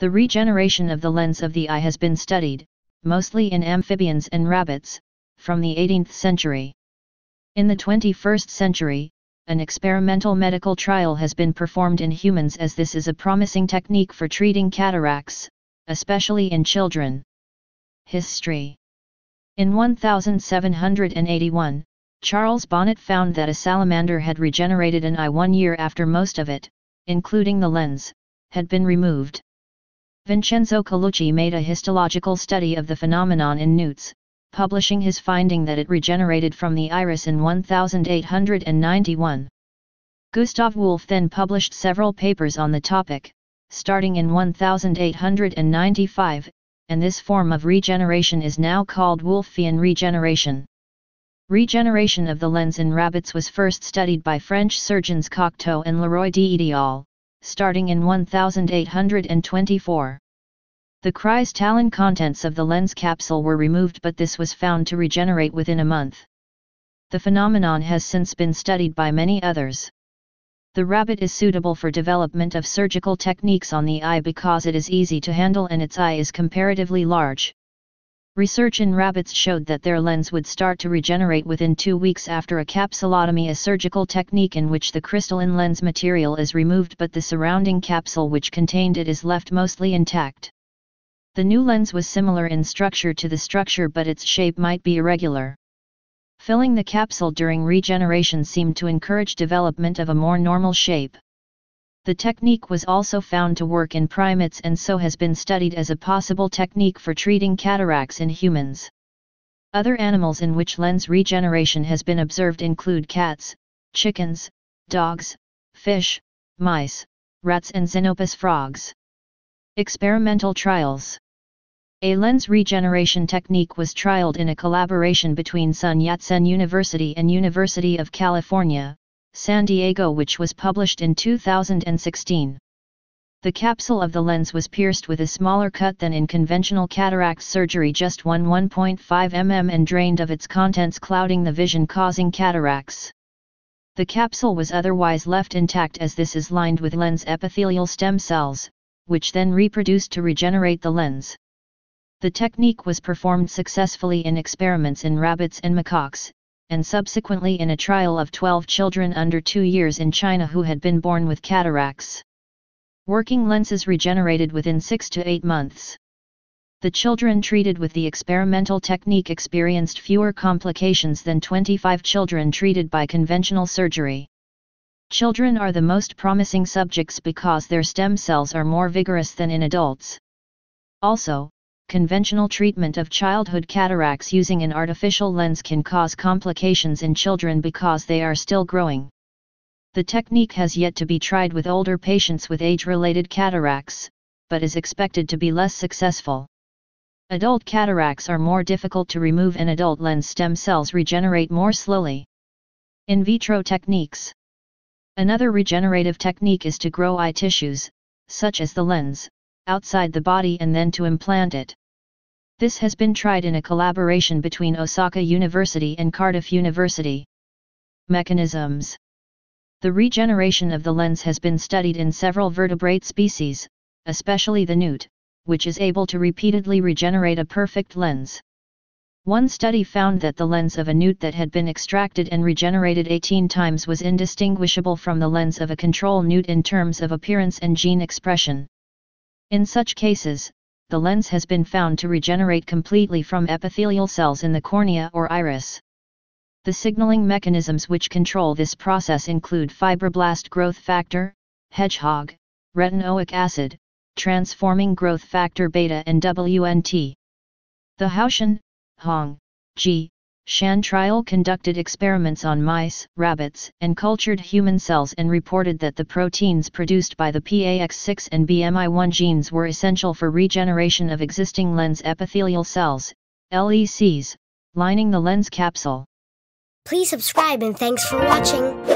The regeneration of the lens of the eye has been studied, mostly in amphibians and rabbits, from the 18th century. In the 21st century, an experimental medical trial has been performed in humans, as this is a promising technique for treating cataracts, especially in children. History. In 1781, Charles Bonnet found that a salamander had regenerated an eye 1 year after most of it, including the lens, had been removed. Vincenzo Colucci made a histological study of the phenomenon in newts, publishing his finding that it regenerated from the iris in 1891. Gustave Wolff then published several papers on the topic, starting in 1895, and this form of regeneration is now called Wolffian regeneration. Regeneration of the lens in rabbits was first studied by French surgeons Cocteau and Leroy d'Edial, starting in 1824. The crystallin contents of the lens capsule were removed, but this was found to regenerate within a month. The phenomenon has since been studied by many others. The rabbit is suitable for development of surgical techniques on the eye because it is easy to handle and its eye is comparatively large. Research in rabbits showed that their lens would start to regenerate within 2 weeks after a capsulotomy, a surgical technique in which the crystalline lens material is removed but the surrounding capsule which contained it is left mostly intact. The new lens was similar in structure to the structure, but its shape might be irregular. Filling the capsule during regeneration seemed to encourage development of a more normal shape. The technique was also found to work in primates and so has been studied as a possible technique for treating cataracts in humans. Other animals in which lens regeneration has been observed include cats, chickens, dogs, fish, mice, rats and Xenopus frogs. Experimental trials. A lens regeneration technique was trialed in a collaboration between Sun Yat-sen University and University of California, San Diego, which was published in 2016. The capsule of the lens was pierced with a smaller cut than in conventional cataract surgery, just 1.5 mm, and drained of its contents, clouding the vision, causing cataracts. The capsule was otherwise left intact, as this is lined with lens epithelial stem cells, which then reproduced to regenerate the lens. The technique was performed successfully in experiments in rabbits and macaques, and subsequently in a trial of 12 children under 2 years in China who had been born with cataracts. Working lenses regenerated within 6 to 8 months. The children treated with the experimental technique experienced fewer complications than 25 children treated by conventional surgery. Children are the most promising subjects because their stem cells are more vigorous than in adults. Also, conventional treatment of childhood cataracts using an artificial lens can cause complications in children because they are still growing. The technique has yet to be tried with older patients with age-related cataracts, but is expected to be less successful. Adult cataracts are more difficult to remove and adult lens stem cells regenerate more slowly. In vitro techniques. Another regenerative technique is to grow eye tissues, such as the lens, outside the body and then to implant it. This has been tried in a collaboration between Osaka University and Cardiff University. Mechanisms. The regeneration of the lens has been studied in several vertebrate species, especially the newt, which is able to repeatedly regenerate a perfect lens. One study found that the lens of a newt that had been extracted and regenerated 18 times was indistinguishable from the lens of a control newt in terms of appearance and gene expression. In such cases, the lens has been found to regenerate completely from epithelial cells in the cornea or iris. The signaling mechanisms which control this process include fibroblast growth factor, hedgehog, retinoic acid, transforming growth factor beta and WNT. The Haushan, Shan trial conducted experiments on mice, rabbits, and cultured human cells and reported that the proteins produced by the PAX6 and BMI1 genes were essential for regeneration of existing lens epithelial cells, LECs, lining the lens capsule. Please subscribe and thanks for watching.